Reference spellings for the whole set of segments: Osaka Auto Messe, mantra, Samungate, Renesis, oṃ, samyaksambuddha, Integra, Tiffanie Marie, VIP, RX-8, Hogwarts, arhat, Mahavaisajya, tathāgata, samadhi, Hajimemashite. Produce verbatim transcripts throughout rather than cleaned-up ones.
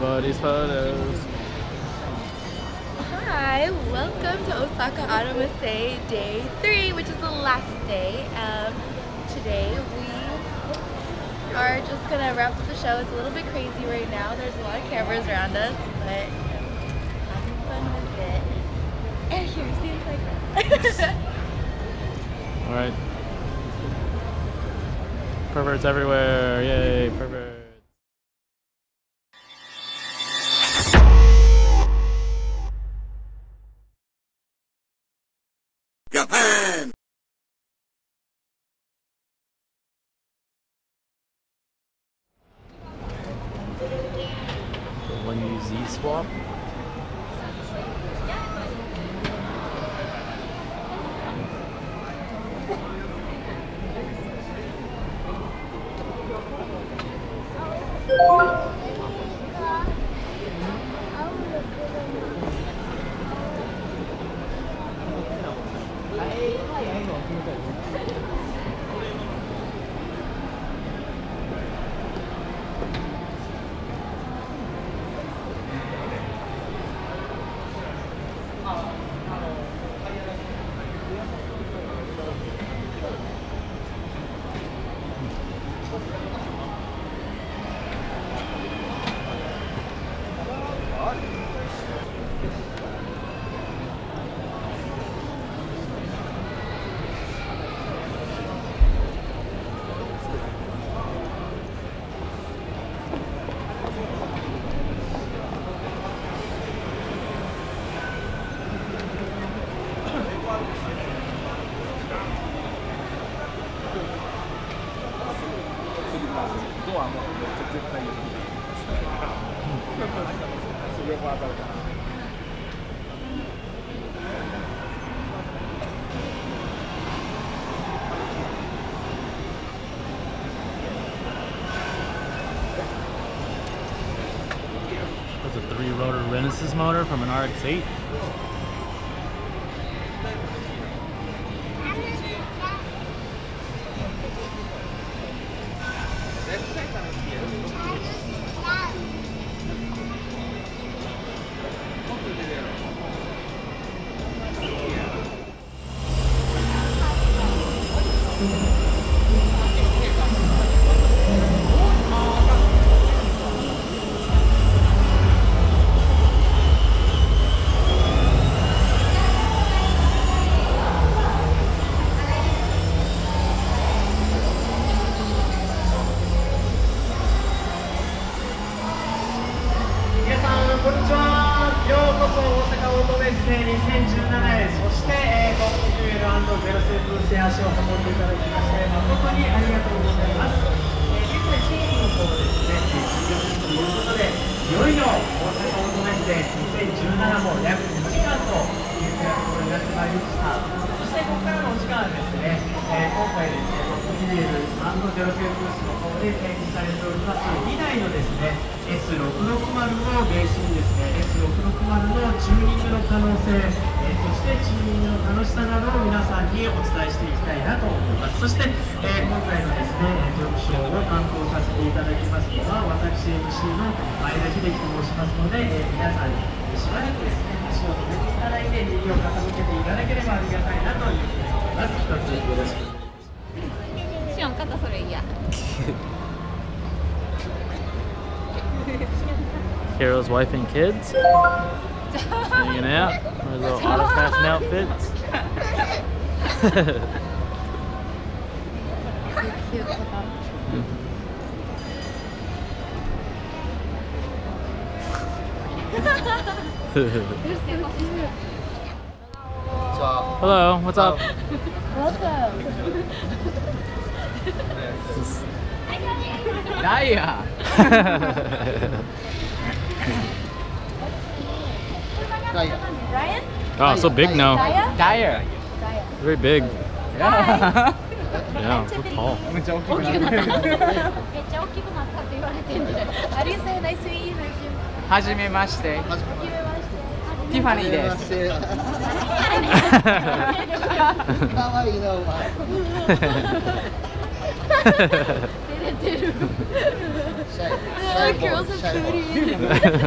everybody's photos. Hi, welcome to Osaka Auto Messe day three, which is the last day. Um, today we are just going to wrap up the show. It's a little bit crazy right now. There's a lot of cameras around us, but having fun with it. And here, see it's like that. Alright. Perverts everywhere. Yay, perverts. Japan! One U Z swap. That's a three-rotor Renesis motor from an R X eight. Carol's wife and kids hanging out in their little auto fashion outfits. So cute. Hello, what's up? Welcome. Naya. Ryan? Oh, so big now. Dyer. Very big. Yeah. Yeah, so tall. How do you say nice to meet you? Hajimemashite. Tiffany desu. shy, shy girls are pretty.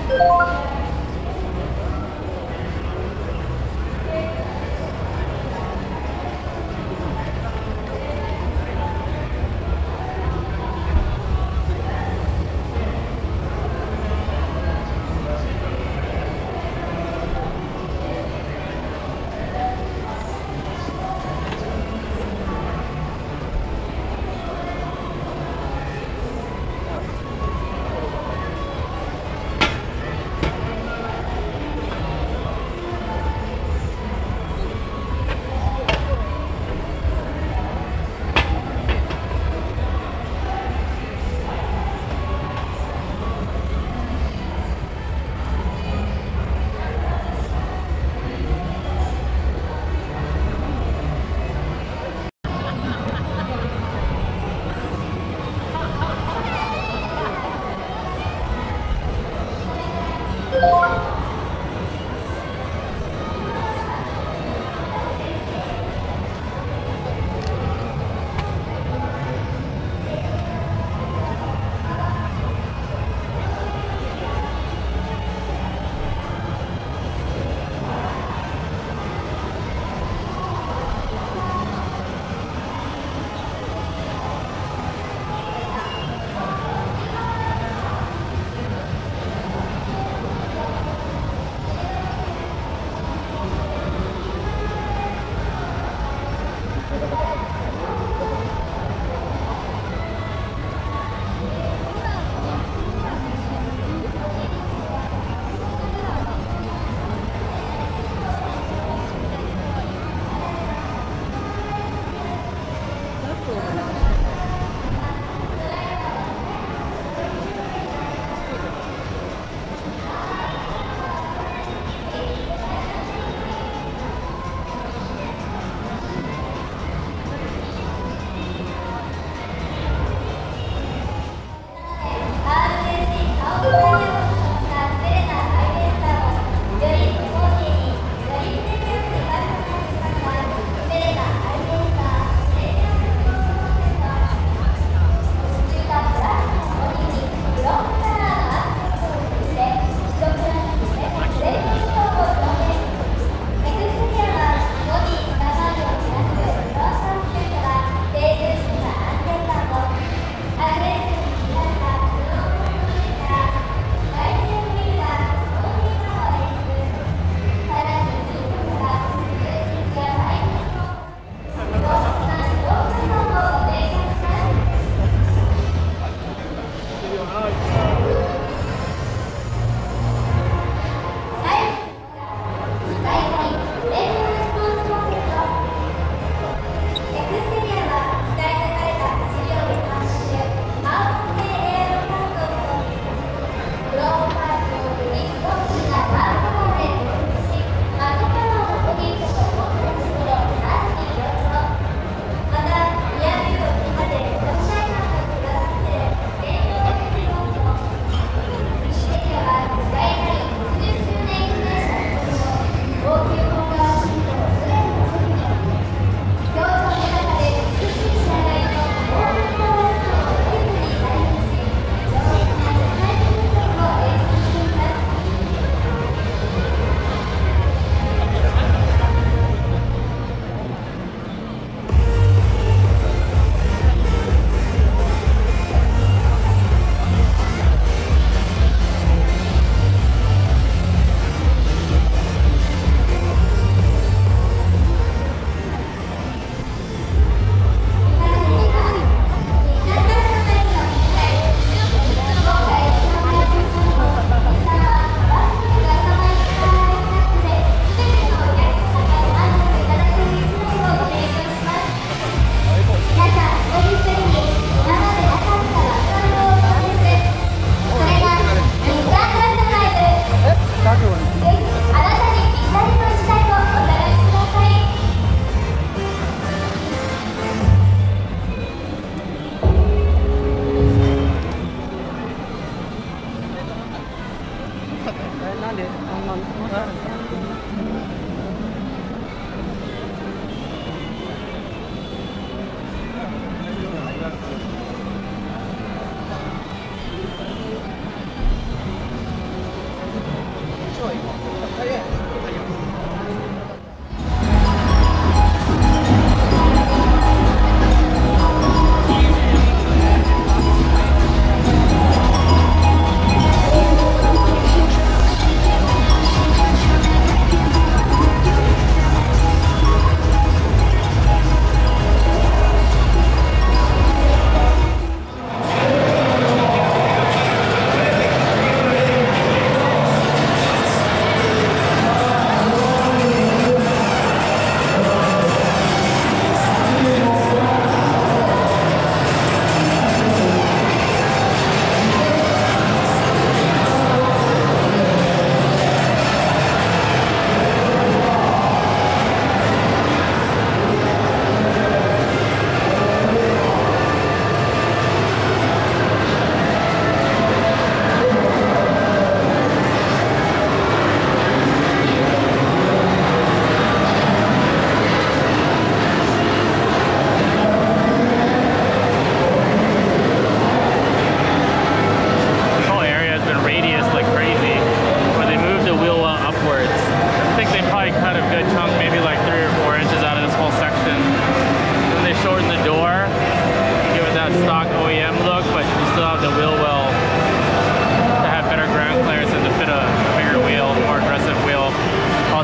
Thank you.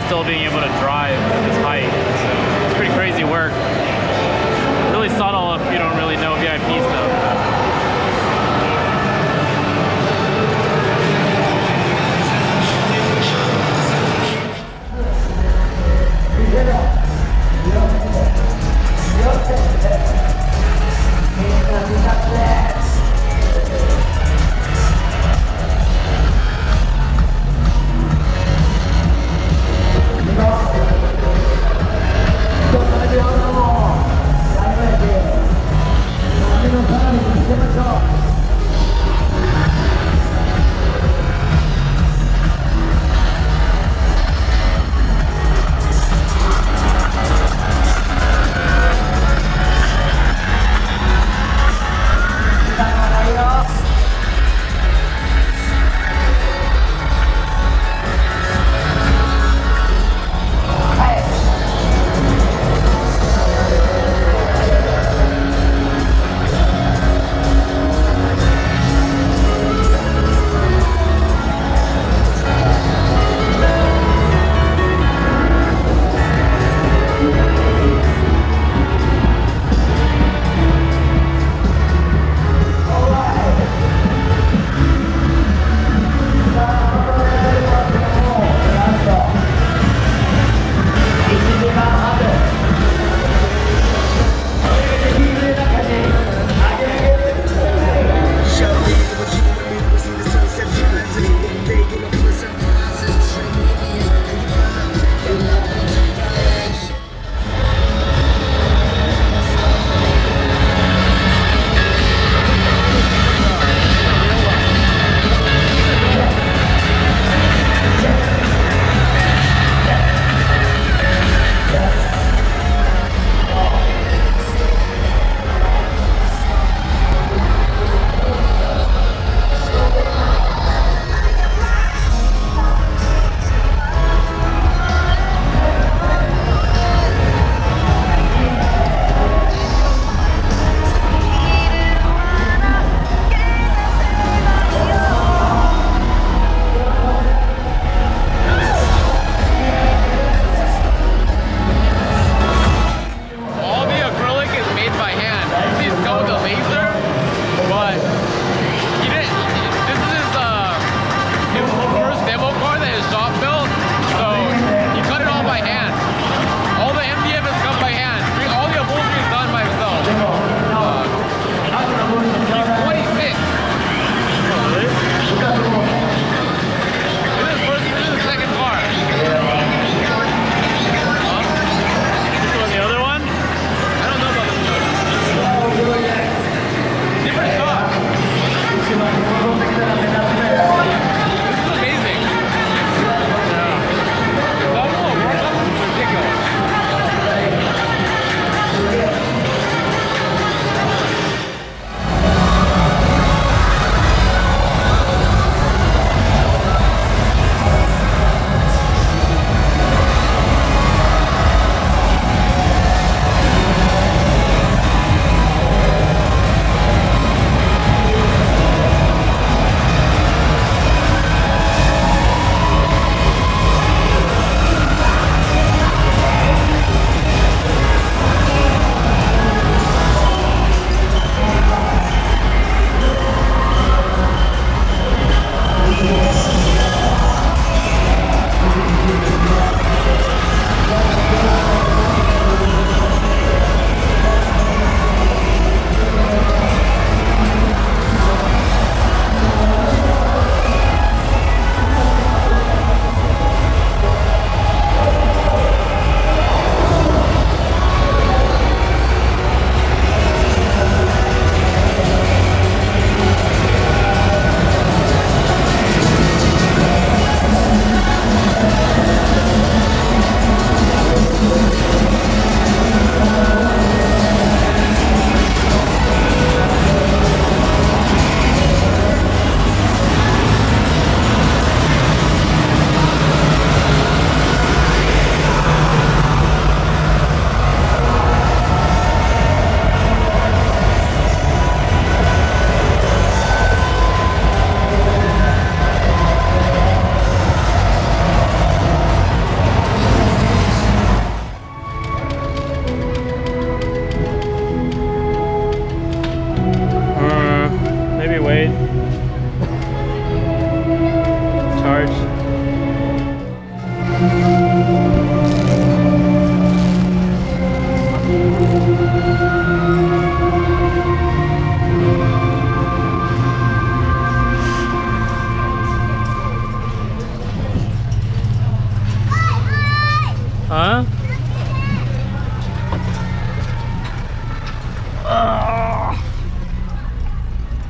still being able to drive at this height. So it's pretty crazy work. Really subtle if you don't really know V I P stuff. Let's go.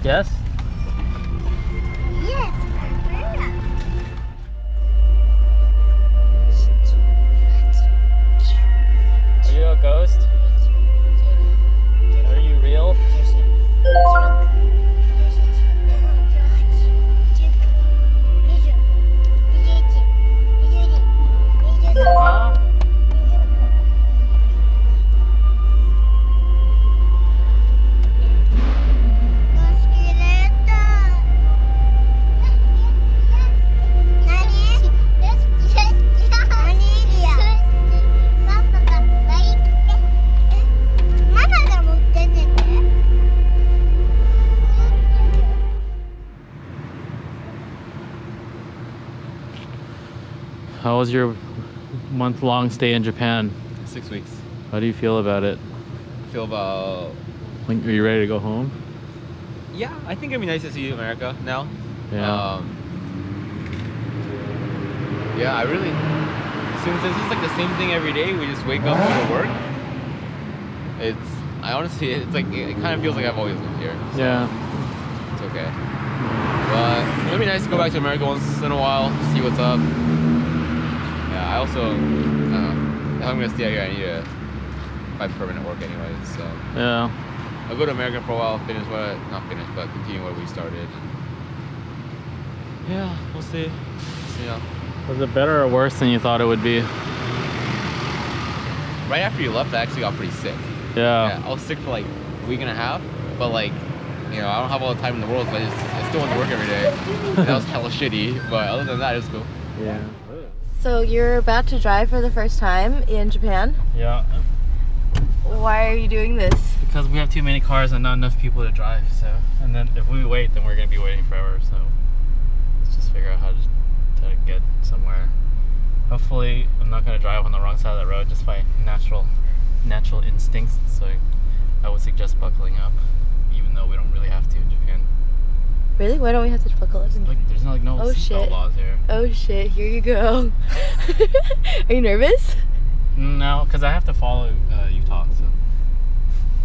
Yes? Yes, umbrella. Are you a ghost? Are you real? How was your month-long stay in Japan? Six weeks. How do you feel about it? I feel about... Like, are you ready to go home? Yeah, I think it'd be nice to see America now. Yeah. Um, yeah, I really... Since this is like the same thing every day, we just wake up, go to work. It's... I honestly, it's like... It kind of feels like I've always lived here. So yeah. It's okay. But it'd be nice to go back to America once in a while, see what's up. I also, uh, if I'm gonna stay here, I need to buy permanent work anyway, so. Yeah. I'll go to America for a while, finish what, not finish, but continue what we started. Yeah, we'll see. So, yeah. Was it better or worse than you thought it would be? Right after you left, I actually got pretty sick. Yeah. yeah I was sick for like a week and a half, but like, you know, I don't have all the time in the world, so I, just, I still went to work every day. That was hella shitty, but other than that, it was cool. Yeah. So you're about to drive for the first time in Japan? Yeah. Why are you doing this? Because we have too many cars and not enough people to drive, so. And then if we wait, then we're going to be waiting forever, so. Let's just figure out how to, how to get somewhere. Hopefully, I'm not going to drive on the wrong side of the road just by natural natural instincts, so I would suggest buckling up, even though we don't really have to in Japan. Really? Why don't we have to buckle up? Like, there's not like no oh, seatbelt laws here. Oh shit, here you go. Are you nervous? No, because I have to follow uh, Utah, so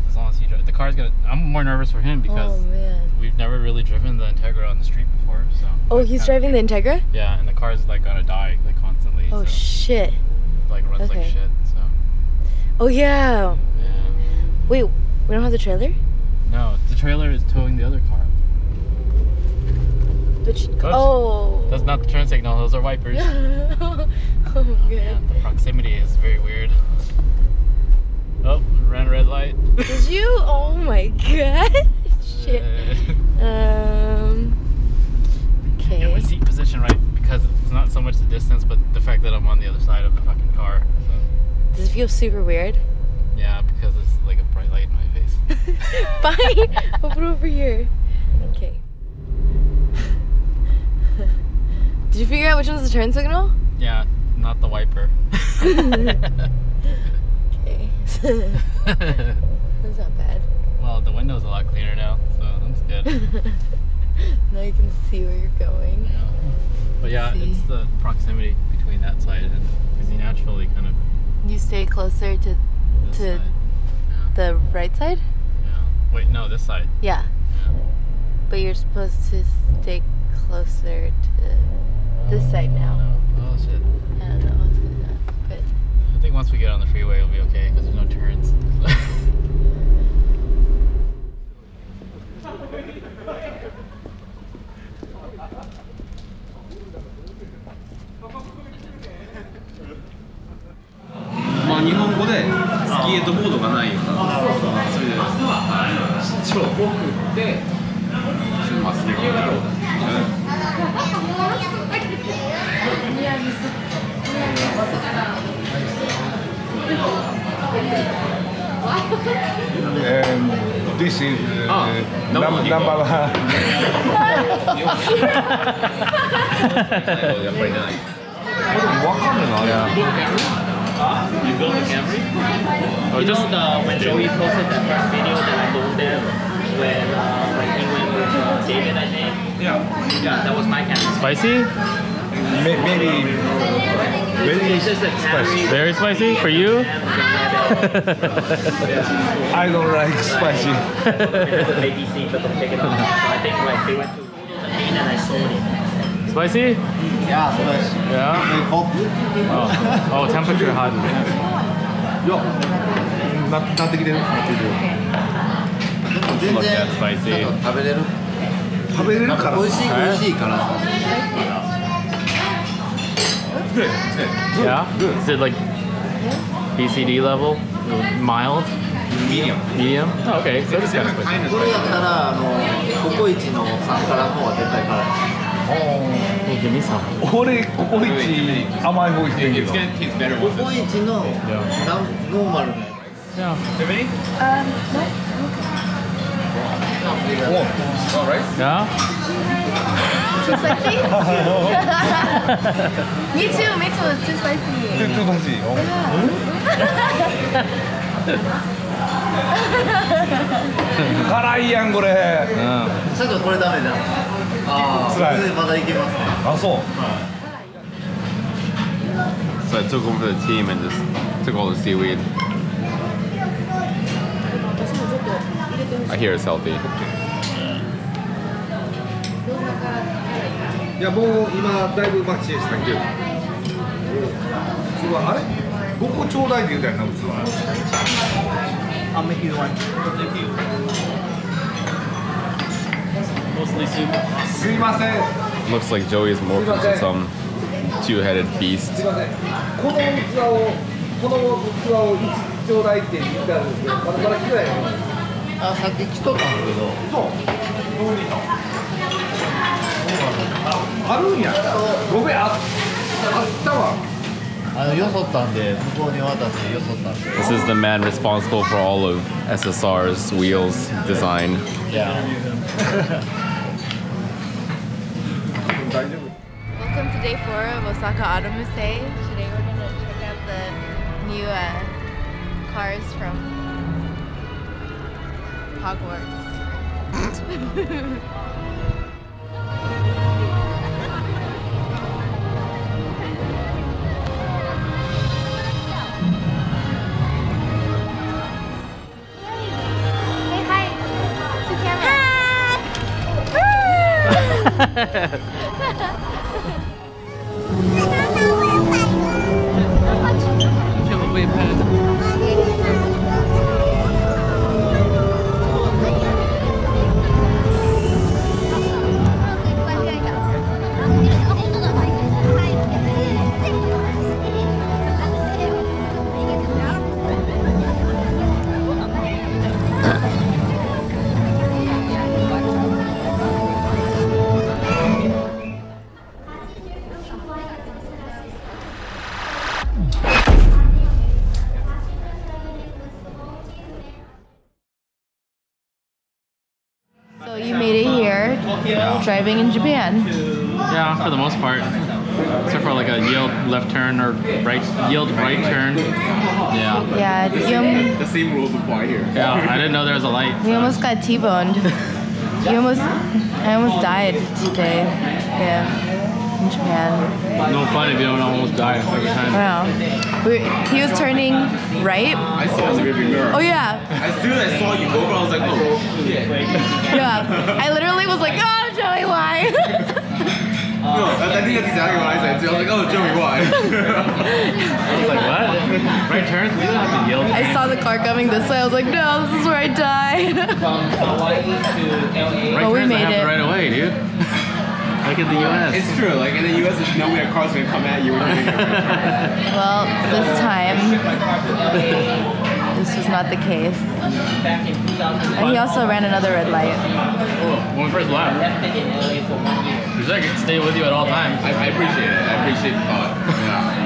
as long as you drive. The car's gonna, I'm more nervous for him because oh, man. We've never really driven the Integra on the street before, so. Oh, like, he's driving of, the Integra? Yeah, and the car's like gonna die like constantly. Oh so. Shit. Like runs okay. like shit, so. Oh yeah. yeah. Wait, we don't have the trailer? No, the trailer is towing the other car. Which, oh, that's not the turn signal. Those are wipers. oh, oh man, the proximity is very weird. Oh, ran a red light. Did you? Oh my god! Shit. Uh, um. Okay. Yeah, my seat position right because it's not so much the distance, but the fact that I'm on the other side of the fucking car. So. Does it feel super weird? Yeah, because it's like a bright light in my face. Fine. We'll put it over here. Okay. Did you figure out which one's the turn signal? Yeah, not the wiper. Okay. That's not bad. Well, the window's a lot cleaner now, so that's good. Now you can see where you're going. Yeah. But yeah, see. It's the proximity between that side and because you naturally kind of... You stay closer to, to yeah. the right side? Yeah. Wait, no, this side. Yeah. yeah. But you're supposed to stay closer to... This side now. No. Oh shit. I don't know what's going on, but I think once we get on the freeway, it'll be okay because there's no turns. Um, this is uh, oh, no number one. You built a camera? Oh, you just know the, when Joey posted that first video that I told them when, uh, when he went with uh, David, I think? Yeah. Yeah, that was my camera. Spicy? maybe very spicy. Very spicy for you? I don't like spicy. Spicy? Yeah, spicy. Yeah. Hot. Oh, oh, temperature hot. Yo, not not getting it. Look at spicy. 食べれるから美味しい美味しいから。Good. Yeah. Good. Is it like B C D level? Mild? Medium. Medium. Oh, okay. So this kind of spicy. これやったらあのココイチのさんからのは絶対辛い。おお。え、ミさん。俺ココイチ甘い方いってるけど。ココイチのノーマルなやつ。じゃあ。Tiffany? Um. Warm. All right. Yeah. Too spicy? Me too. Me too. Too spicy. Too too spicy. Oh. Karayan, this. Yeah. This is not bad. Ah. Ah, so. So I took over the team and just took all the seaweed. I hear it's healthy. Yeah, I'm already much better. Thank you. I'll make you one. Thank you. Mostly soup. Looks like Joey is morphing into some two-headed beast. あ、さっき来とったんだけど。そう。どうにと。あるんや。ごめん、あったわ。あのよそったんで、向こうに渡してよそったんで。This is the man responsible for all of S S R's wheels design. Yeah. Welcome to day four of Osaka Auto Messe. Today we're gonna check out the new uh, cars from Hogwarts. So you made it here, yeah. Driving in Japan. Yeah, for the most part. Except for like a yield left turn or right yield right turn. Yeah. Yeah. The same, the same rules apply here. Yeah, I didn't know there was a light. So. We almost got T-boned. We almost, I almost died today. Yeah, in Japan. No fun if you don't almost die every time. Wow. We, he was turning right. I saw the rearview mirror. Oh yeah. As soon as I saw you go over, I was like, oh. Yeah, I literally was like, oh, Joey, why? No, I think that's exactly what I said too. I was like, oh, Joey, why? I was like, what? Right turns? We don't have to yield. I saw the car coming this way. I was like, no, this is where I die. Right well, we made it right away, dude. Like in the U S. It's true. Like in the U S, there's no way a car's gonna come at you. Well, this time. This was not the case. And he also ran another red light. Oh, when we first left. He's like, stay with you at all times. I, I appreciate it. I appreciate the thought. Yeah.